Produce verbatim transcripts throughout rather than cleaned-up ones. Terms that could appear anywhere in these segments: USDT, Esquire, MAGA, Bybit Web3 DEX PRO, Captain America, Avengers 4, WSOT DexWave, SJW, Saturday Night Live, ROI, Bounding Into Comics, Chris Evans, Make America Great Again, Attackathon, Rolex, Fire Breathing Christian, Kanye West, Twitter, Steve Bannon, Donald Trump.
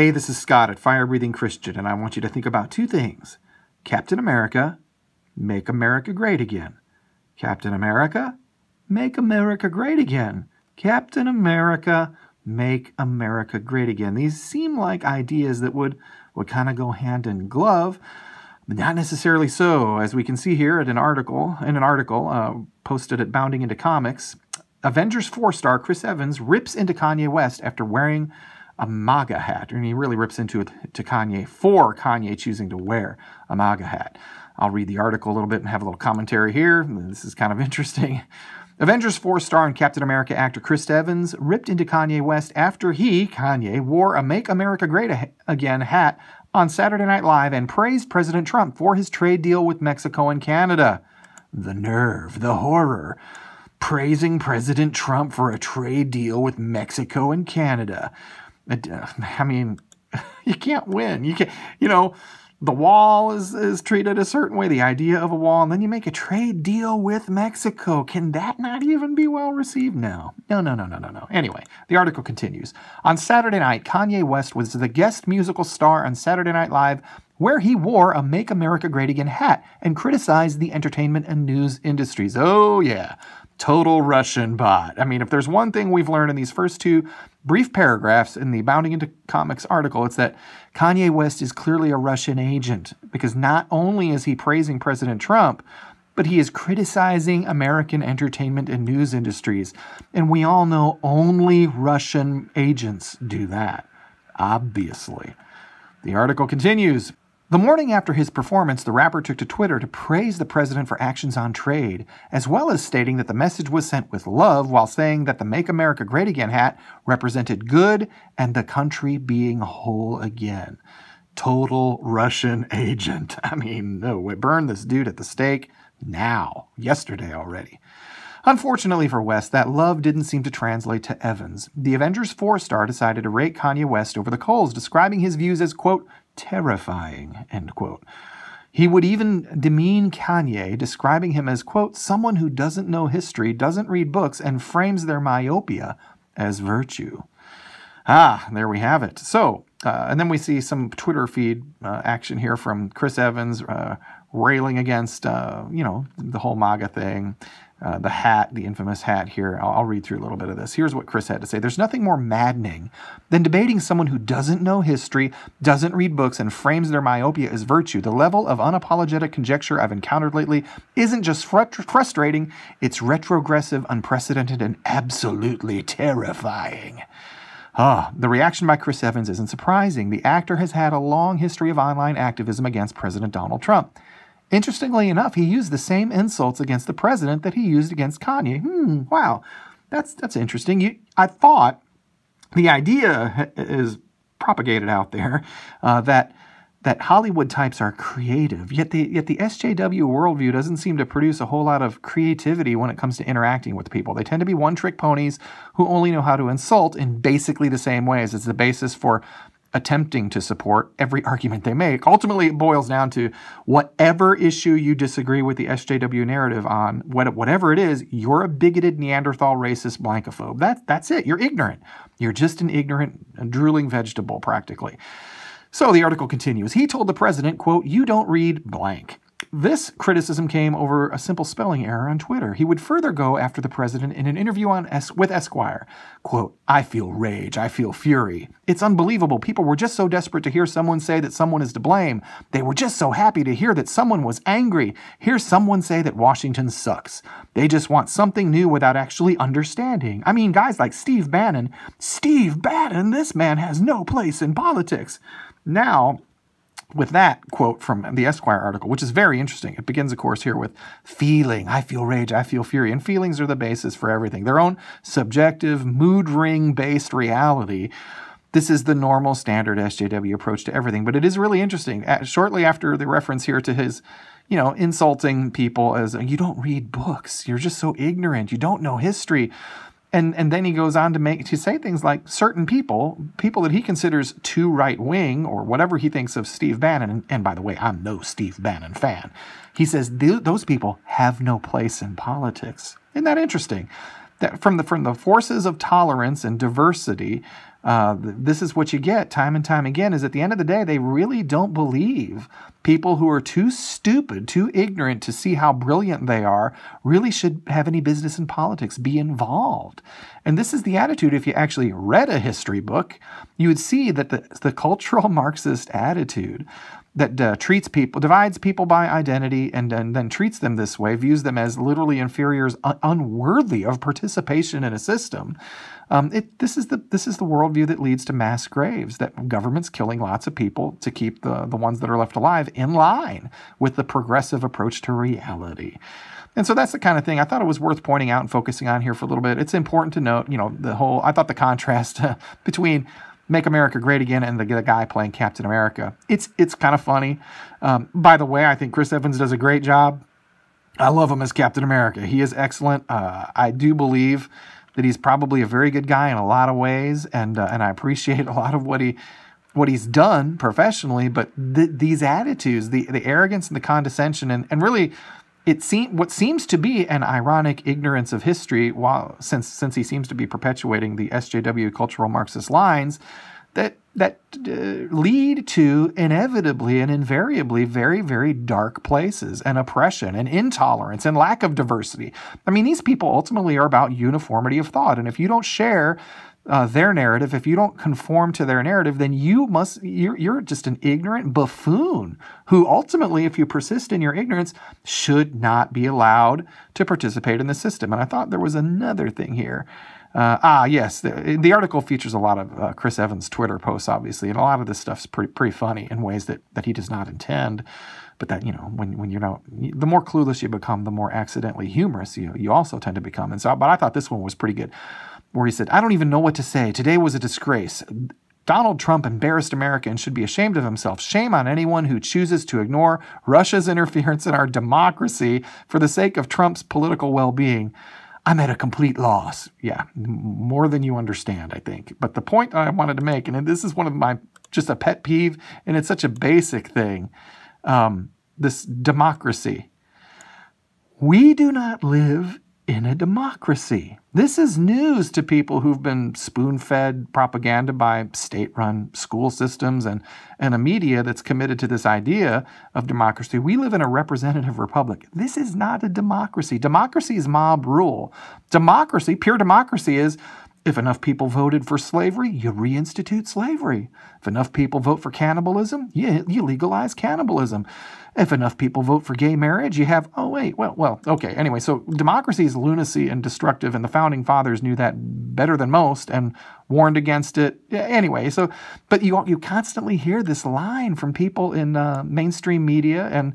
Hey, this is Scott at Fire Breathing Christian, and I want you to think about two things. Captain America, make America great again. Captain America, make America great again. Captain America, make America great again. These seem like ideas that would, would kind of go hand in glove, but not necessarily so. As we can see here at an article, in an article uh, posted at Bounding Into Comics, Avengers four star Chris Evans rips into Kanye West after wearing a MAGA hat. And he really rips into it to Kanye for Kanye choosing to wear a MAGA hat. I'll read the article a little bit and have a little commentary here. This is kind of interesting. Avengers four star and Captain America actor Chris Evans ripped into Kanye West after he, Kanye, wore a Make America Great Again hat on Saturday Night Live and praised President Trump for his trade deal with Mexico and Canada. The nerve, the horror. Praising President Trump for a trade deal with Mexico and Canada. I mean, you can't win. You can't, you know, the wall is, is treated a certain way, the idea of a wall, and then you make a trade deal with Mexico. Can that not even be well received now? No, no, no, no, no, no. Anyway, the article continues. On Saturday night, Kanye West was the guest musical star on Saturday Night Live, where he wore a Make America Great Again hat and criticized the entertainment and news industries. Oh, yeah. Total Russian bot. I mean, if there's one thing we've learned in these first two brief paragraphs in the Bounding Into Comics article, it's that Kanye West is clearly a Russian agent, because not only is he praising President Trump, but he is criticizing American entertainment and news industries. And we all know only Russian agents do that, obviously. The article continues. The morning after his performance, the rapper took to Twitter to praise the president for actions on trade, as well as stating that the message was sent with love, while saying that the Make America Great Again hat represented good and the country being whole again. Total Russian agent. I mean, no, we burned this dude at the stake now, yesterday already. Unfortunately for West, that love didn't seem to translate to Evans. The Avengers four star decided to rake Kanye West over the coals, describing his views as, quote, terrifying, end quote. He would even demean Kanye, describing him as, quote, someone who doesn't know history, doesn't read books, and frames their myopia as virtue. Ah, there we have it. So, uh, and then we see some Twitter feed uh, action here from Chris Evans uh, railing against, uh, you know, the whole MAGA thing. Uh, the hat, the infamous hat here. I'll, I'll read through a little bit of this. Here's what Chris had to say. There's nothing more maddening than debating someone who doesn't know history, doesn't read books, and frames their myopia as virtue. The level of unapologetic conjecture I've encountered lately isn't just fr frustrating, it's retrogressive, unprecedented, and absolutely terrifying. Ah, the reaction by Chris Evans isn't surprising. The actor has had a long history of online activism against President Donald Trump. Interestingly enough, he used the same insults against the president that he used against Kanye. Hmm, wow, that's that's interesting. You, I thought the idea is propagated out there uh, that that Hollywood types are creative, yet the yet the S J W worldview doesn't seem to produce a whole lot of creativity when it comes to interacting with people. They tend to be one-trick ponies who only know how to insult in basically the same ways. It's the basis for attempting to support every argument they make. Ultimately, it boils down to whatever issue you disagree with the S J W narrative on, whatever it is, you're a bigoted Neanderthal racist blankophobe. That, that's it. You're ignorant. You're just an ignorant, drooling vegetable, practically. So the article continues. He told the president, quote, you don't read blank. This criticism came over a simple spelling error on Twitter. He would further go after the president in an interview on es with Esquire. Quote, I feel rage. I feel fury. It's unbelievable. People were just so desperate to hear someone say that someone is to blame. They were just so happy to hear that someone was angry. Hear someone say that Washington sucks. They just want something new without actually understanding. I mean, guys like Steve Bannon. Steve Bannon, this man has no place in politics. Now, with that quote from the Esquire article, which is very interesting. It begins, of course, here with feeling. I feel rage. I feel fury. And feelings are the basis for everything. Their own subjective, mood ring-based reality. This is the normal standard S J W approach to everything. But it is really interesting. Shortly after the reference here to his, you know, insulting people as, you don't read books. You're just so ignorant. You don't know history. And, and then he goes on to make to say things like certain people, people that he considers too right-wing or whatever he thinks of Steve Bannon, and, and by the way, I'm no Steve Bannon fan, he says th those people have no place in politics. Isn't that interesting? That from the, from the forces of tolerance and diversity Uh, this is what you get time and time again, is at the end of the day, they really don't believe. People who are too stupid, too ignorant to see how brilliant they are, really should have any business in politics, be involved. And this is the attitude. If you actually read a history book, you would see that the, the cultural Marxist attitude that uh, treats people, divides people by identity, and, and then treats them this way, views them as literally inferiors, un unworthy of participation in a system. Um, it, this is the this is the worldview that leads to mass graves, that government's killing lots of people to keep the, the ones that are left alive in line with the progressive approach to reality. And so that's the kind of thing I thought it was worth pointing out and focusing on here for a little bit. It's important to note, you know, the whole, I thought the contrast uh, between Make America Great Again and the, the guy playing Captain America. It's, it's kind of funny. Um, by the way, I think Chris Evans does a great job. I love him as Captain America. He is excellent. Uh, I do believe that he's probably a very good guy in a lot of ways, and uh, and I appreciate a lot of what he what he's done professionally. But th these attitudes, the the arrogance and the condescension, and and really, it seems what seems to be an ironic ignorance of history. While since since he seems to be perpetuating the S J W cultural Marxist lines, that that uh, lead to inevitably and invariably very, very dark places, and oppression and intolerance and lack of diversity. I mean, these people ultimately are about uniformity of thought. And if you don't share uh, their narrative, if you don't conform to their narrative, then you must, you're, you're just an ignorant buffoon who ultimately, if you persist in your ignorance, should not be allowed to participate in the system. And I thought there was another thing here. Uh, ah, yes, the, the article features a lot of uh, Chris Evans' Twitter posts, obviously, and a lot of this stuff's pretty pretty funny in ways that that he does not intend. But that, you know, when when you're not, the more clueless you become, the more accidentally humorous you you also tend to become. And so, but I thought this one was pretty good, where he said, "I don't even know what to say. Today was a disgrace. Donald Trump embarrassed America and should be ashamed of himself. Shame on anyone who chooses to ignore Russia's interference in our democracy for the sake of Trump's political well-being. I'm at a complete loss." Yeah, more than you understand, I think. But the point I wanted to make, and this is one of my, just a pet peeve, and it's such a basic thing, um, this democracy. We do not live in a democracy. This is news to people who've been spoon-fed propaganda by state-run school systems and, and a media that's committed to this idea of democracy. We live in a representative republic. This is not a democracy. Democracy is mob rule. Democracy, pure democracy, is if enough people voted for slavery, you reinstitute slavery. If enough people vote for cannibalism, you, you legalize cannibalism. If enough people vote for gay marriage, you have, oh, wait, well, well, okay. Anyway, so democracy is lunacy and destructive, and the founding fathers knew that better than most and warned against it. Anyway, so, but you, you constantly hear this line from people in uh, mainstream media and,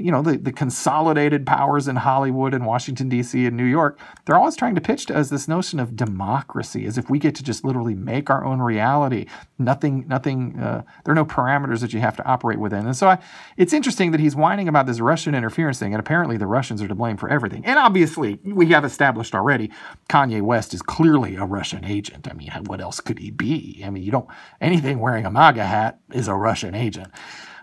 you know, the, the consolidated powers in Hollywood and Washington, D C and New York. They're always trying to pitch to us this notion of democracy, as if we get to just literally make our own reality. Nothing, nothing, uh, there are no parameters that you have to operate within. And so I, it's interesting that he's whining about this Russian interference thing, and apparently the Russians are to blame for everything. And obviously, we have established already, Kanye West is clearly a Russian agent. I mean, what else could he be? I mean, you don't, anything wearing a MAGA hat is a Russian agent.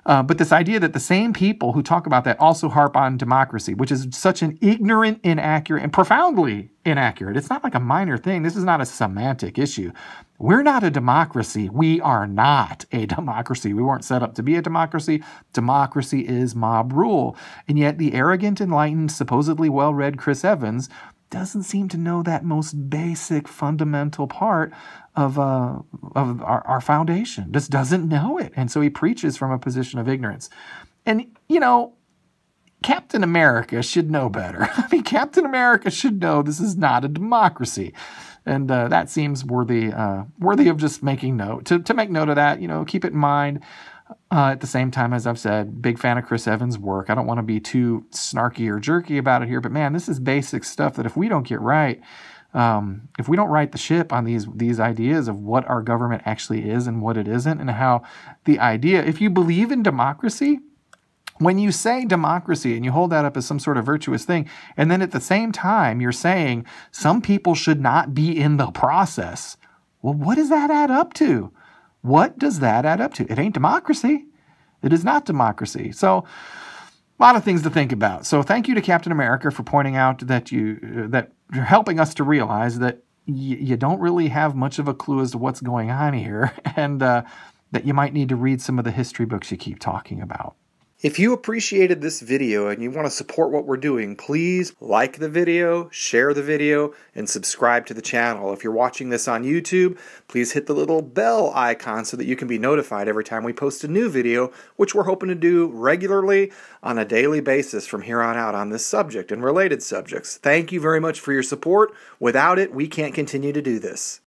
Uh, but this idea that the same people who talk about that also harp on democracy, which is such an ignorant, inaccurate, and profoundly inaccurate. It's not like a minor thing. This is not a semantic issue. We're not a democracy. We are not a democracy. We weren't set up to be a democracy. Democracy is mob rule. And yet the arrogant, enlightened, supposedly well-read Chris Evans doesn't seem to know that most basic, fundamental part of uh, of our, our foundation. Just doesn't know it. And so he preaches from a position of ignorance. And, you know, Captain America should know better. I mean, Captain America should know this is not a democracy. And uh, that seems worthy uh, worthy of just making note. To, to make note of that, you know, keep it in mind. Uh, at the same time, as I've said, big fan of Chris Evans' work. I don't want to be too snarky or jerky about it here, but man, this is basic stuff that if we don't get right, um, if we don't right the ship on these, these ideas of what our government actually is and what it isn't, and how the idea, if you believe in democracy, when you say democracy and you hold that up as some sort of virtuous thing, and then at the same time you're saying some people should not be in the process, well, what does that add up to? What does that add up to? It ain't democracy. It is not democracy. So a lot of things to think about. So thank you to Captain America for pointing out that you, that you're helping us to realize that y you don't really have much of a clue as to what's going on here, and uh, that you might need to read some of the history books you keep talking about. If you appreciated this video and you want to support what we're doing, please like the video, share the video, and subscribe to the channel. If you're watching this on YouTube, please hit the little bell icon so that you can be notified every time we post a new video, which we're hoping to do regularly on a daily basis from here on out on this subject and related subjects. Thank you very much for your support. Without it, we can't continue to do this.